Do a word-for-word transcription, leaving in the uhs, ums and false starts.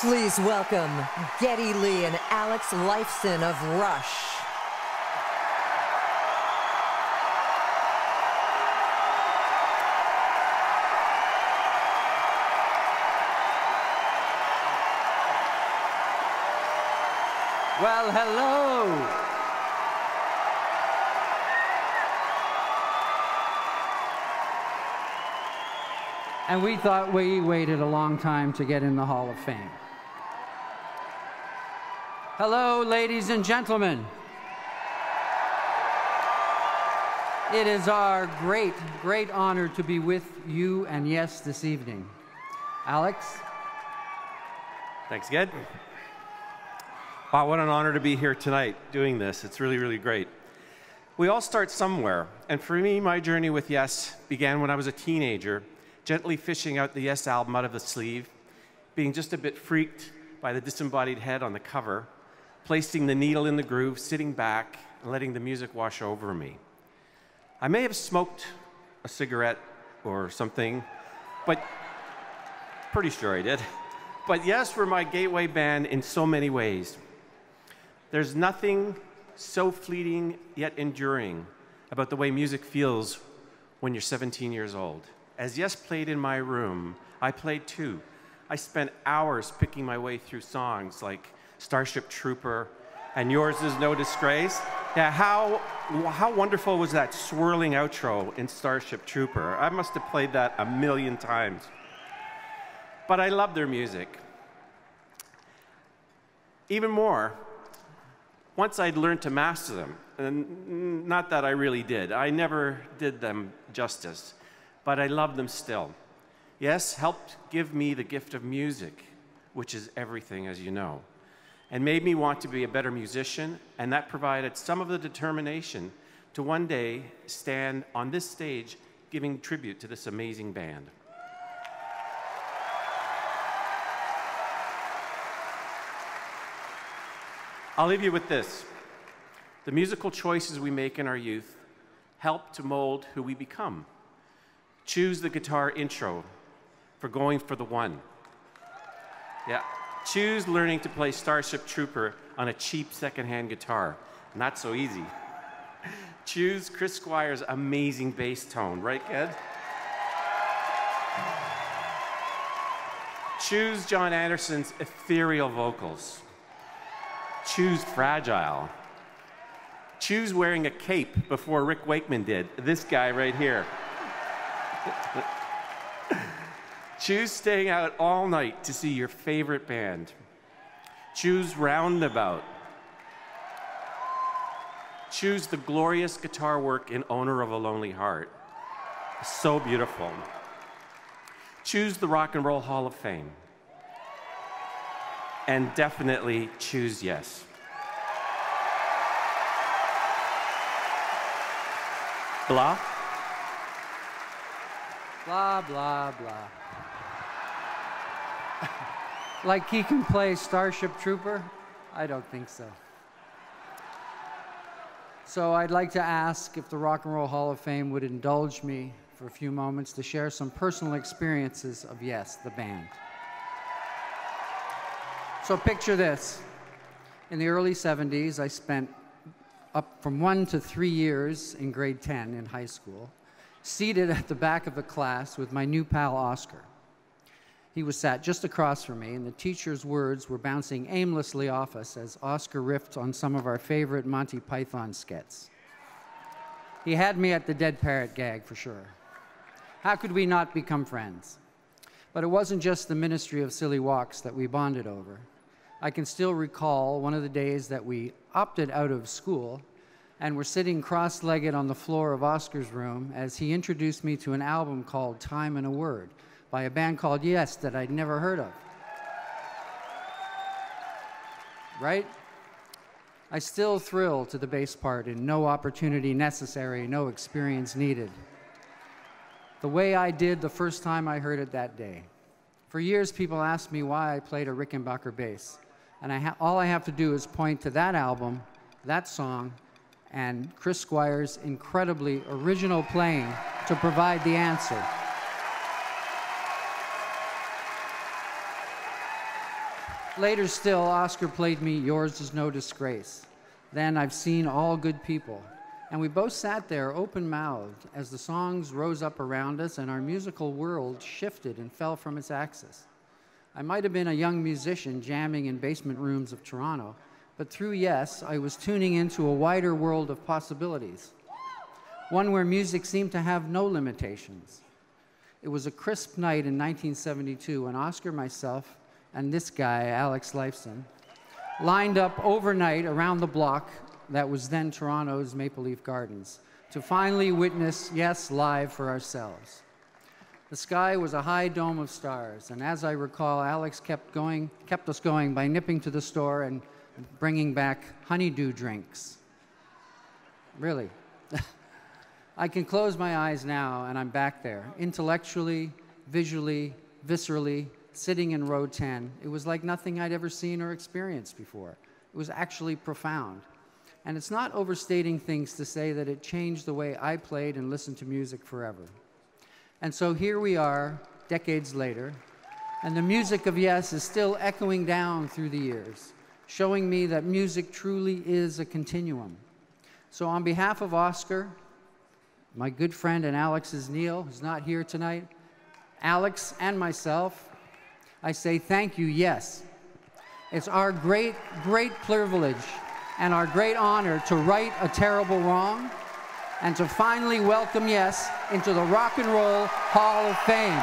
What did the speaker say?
Please welcome Geddy Lee and Alex Lifeson of Rush. Well, hello. And we thought we waited a long time to get in the Hall of Fame. Hello, ladies and gentlemen. It is our great, great honor to be with you and Yes this evening. Alex. Thanks, Ged. Wow, what an honor to be here tonight doing this. It's really, really great. We all start somewhere. And for me, my journey with Yes began when I was a teenager, gently fishing out the Yes album out of the sleeve, being just a bit freaked by the disembodied head on the cover, placing the needle in the groove, sitting back, and letting the music wash over me. I may have smoked a cigarette or something, but pretty sure I did. But Yes were my gateway band in so many ways. There's nothing so fleeting yet enduring about the way music feels when you're seventeen years old. As Yes played in my room, I played too. I spent hours picking my way through songs like Starship Trooper and Yours is No Disgrace. Yeah, how, how wonderful was that swirling outro in Starship Trooper? I must have played that a million times. But I love their music. Even more, once I'd learned to master them, and not that I really did, I never did them justice. But I love them still. Yes helped give me the gift of music, which is everything, as you know, and made me want to be a better musician, and that provided some of the determination to one day stand on this stage giving tribute to this amazing band. I'll leave you with this. The musical choices we make in our youth help to mold who we become. Choose the guitar intro for Going for the One. Yeah. Choose learning to play Starship Trooper on a cheap secondhand guitar. Not so easy. Choose Chris Squire's amazing bass tone. Right, Ed? Choose Jon Anderson's ethereal vocals. Choose Fragile. Choose wearing a cape before Rick Wakeman did. This guy right here. Choose staying out all night to see your favorite band. Choose Roundabout. Choose the glorious guitar work in Owner of a Lonely Heart. So beautiful. Choose the Rock and Roll Hall of Fame. And definitely choose Yes. Blah. Blah, blah, blah. Like he can play Starship Trooper? I don't think so. So I'd like to ask if the Rock and Roll Hall of Fame would indulge me for a few moments to share some personal experiences of Yes, the band. So picture this. In the early seventies, I spent up from one to three years in grade ten in high school, seated at the back of the class with my new pal, Oscar. He was sat just across from me, and the teacher's words were bouncing aimlessly off us as Oscar riffed on some of our favorite Monty Python skits. He had me at the dead parrot gag, for sure. How could we not become friends? But it wasn't just the ministry of silly walks that we bonded over. I can still recall one of the days that we opted out of school and we're sitting cross-legged on the floor of Oscar's room as he introduced me to an album called Time and a Word by a band called Yes that I'd never heard of. Right? I still thrill to the bass part in No Opportunity Necessary, No Experience Needed, the way I did the first time I heard it that day. For years, people asked me why I played a Rickenbacker bass, and I ha all I have to do is point to that album, that song, and Chris Squire's incredibly original playing to provide the answer. Later still, Oscar played me Yours is No Disgrace. Then I've Seen All Good People. And we both sat there open-mouthed as the songs rose up around us and our musical world shifted and fell from its axis. I might have been a young musician jamming in basement rooms of Toronto, but through Yes, I was tuning into a wider world of possibilities, one where music seemed to have no limitations. It was a crisp night in nineteen seventy-two when Oscar, myself, and this guy, Alex Lifeson, lined up overnight around the block that was then Toronto's Maple Leaf Gardens to finally witness Yes live for ourselves. The sky was a high dome of stars, and as I recall, Alex kept going, kept us going by nipping to the store and bringing back honeydew drinks. Really. I can close my eyes now, and I'm back there, intellectually, visually, viscerally, sitting in row ten. It was like nothing I'd ever seen or experienced before. It was actually profound. And it's not overstating things to say that it changed the way I played and listened to music forever. And so here we are, decades later, and the music of Yes is still echoing down through the years, showing me that music truly is a continuum. So on behalf of Oscar, my good friend and Alex's Neil, who's not here tonight, Alex and myself, I say thank you, Yes. It's our great, great privilege and our great honor to right a terrible wrong and to finally welcome Yes into the Rock and Roll Hall of Fame.